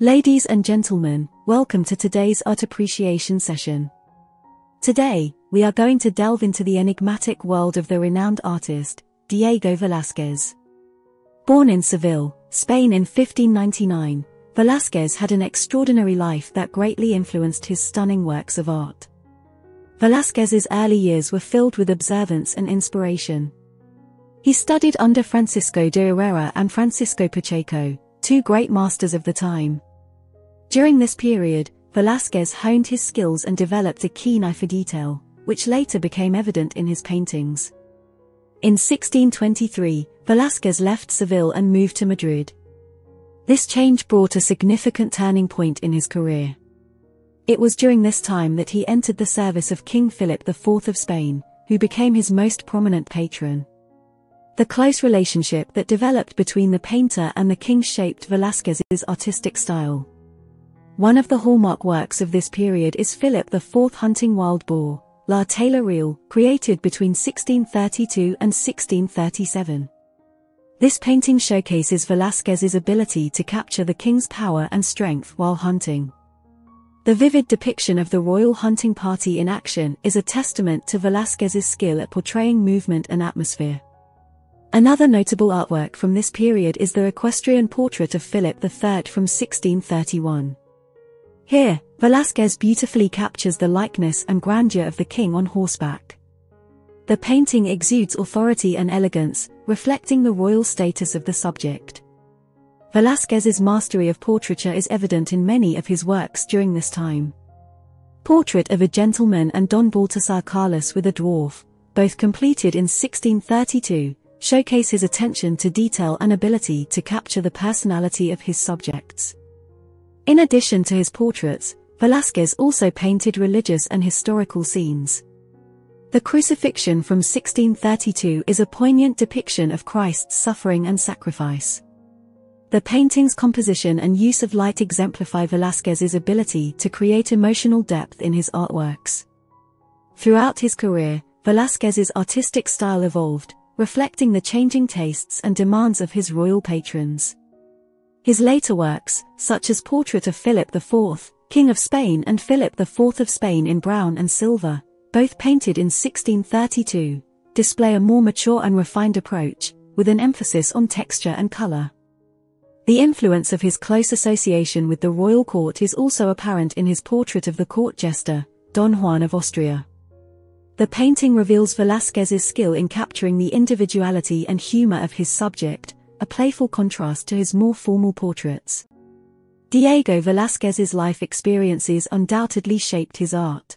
Ladies and gentlemen, welcome to today's art appreciation session. Today, we are going to delve into the enigmatic world of the renowned artist, Diego Velázquez. Born in Seville, Spain in 1599, Velázquez had an extraordinary life that greatly influenced his stunning works of art. Velázquez's early years were filled with observance and inspiration. He studied under Francisco de Herrera and Francisco Pacheco, two great masters of the time. During this period, Velázquez honed his skills and developed a keen eye for detail, which later became evident in his paintings. In 1623, Velázquez left Seville and moved to Madrid. This change brought a significant turning point in his career. It was during this time that he entered the service of King Philip IV of Spain, who became his most prominent patron. The close relationship that developed between the painter and the king shaped Velázquez's artistic style. One of the hallmark works of this period is Philip IV hunting wild boar, La Tela Real, created between 1632 and 1637. This painting showcases Velázquez's ability to capture the king's power and strength while hunting. The vivid depiction of the royal hunting party in action is a testament to Velázquez's skill at portraying movement and atmosphere. Another notable artwork from this period is the equestrian portrait of Philip III from 1631. Here, Velázquez beautifully captures the likeness and grandeur of the king on horseback. The painting exudes authority and elegance, reflecting the royal status of the subject. Velázquez's mastery of portraiture is evident in many of his works during this time. Portrait of a Gentleman and Don Baltasar Carlos with a Dwarf, both completed in 1632, showcase his attention to detail and ability to capture the personality of his subjects. In addition to his portraits, Velázquez also painted religious and historical scenes. The Crucifixion from 1632 is a poignant depiction of Christ's suffering and sacrifice. The painting's composition and use of light exemplify Velázquez's ability to create emotional depth in his artworks. Throughout his career, Velázquez's artistic style evolved, reflecting the changing tastes and demands of his royal patrons. His later works, such as Portrait of Philip IV, King of Spain and Philip IV of Spain in brown and silver, both painted in 1632, display a more mature and refined approach, with an emphasis on texture and color. The influence of his close association with the royal court is also apparent in his portrait of the court jester, Don Juan of Austria. The painting reveals Velázquez's skill in capturing the individuality and humor of his subject, a playful contrast to his more formal portraits. Diego Velázquez's life experiences undoubtedly shaped his art.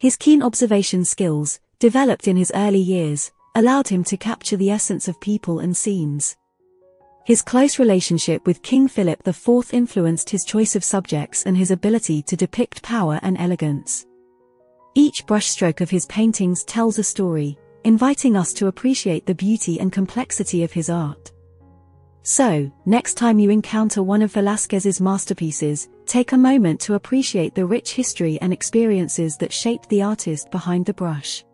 His keen observation skills, developed in his early years, allowed him to capture the essence of people and scenes. His close relationship with King Philip IV influenced his choice of subjects and his ability to depict power and elegance. Each brushstroke of his paintings tells a story, inviting us to appreciate the beauty and complexity of his art. So, next time you encounter one of Velázquez's masterpieces, take a moment to appreciate the rich history and experiences that shaped the artist behind the brush.